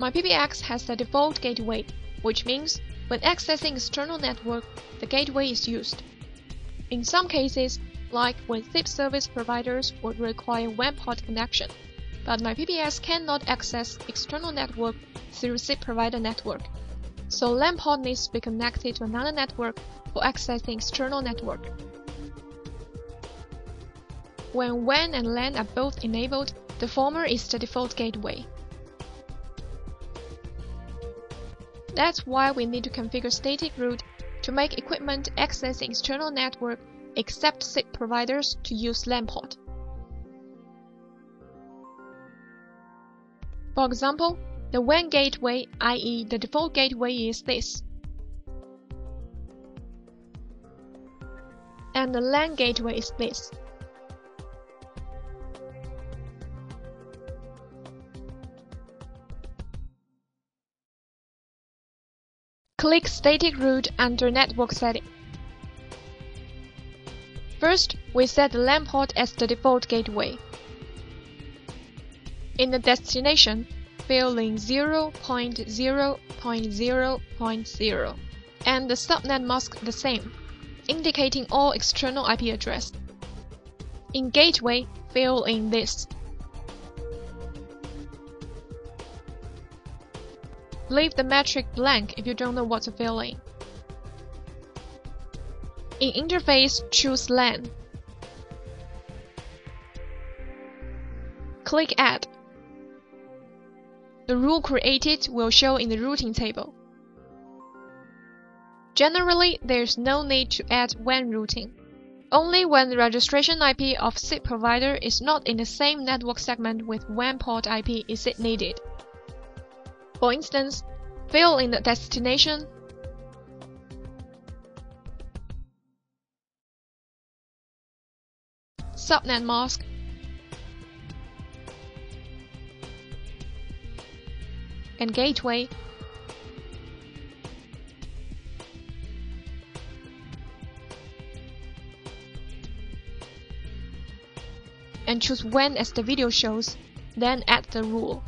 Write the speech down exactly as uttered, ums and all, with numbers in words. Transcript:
MyPBX has the default gateway, which means when accessing external network, the gateway is used. In some cases, like when S I P service providers would require W A N port connection, but MyPBX cannot access external network through S I P provider network, so LAN port needs to be connected to another network for accessing external network. When W A N and LAN are both enabled, the former is the default gateway. That's why we need to configure static route to make equipment accessing external network except S I P providers to use LAN port. For example, the W A N gateway, that is the default gateway, is this. And the LAN gateway is this. Click Static Route under Network Setting. First, we set the LAN port as the default gateway. In the destination, fill in zero dot zero dot zero dot zero and the subnet mask the same, indicating all external I P address. In gateway, fill in this. Leave the metric blank if you don't know what to fill in. In interface, choose LAN. Click Add. The rule created will show in the routing table. Generally, there is no need to add W A N routing. Only when the registration I P of S I P provider is not in the same network segment with W A N port I P is it needed. For instance, fill in the destination, subnet mask, and gateway, and choose W A N as the video shows, then add the rule.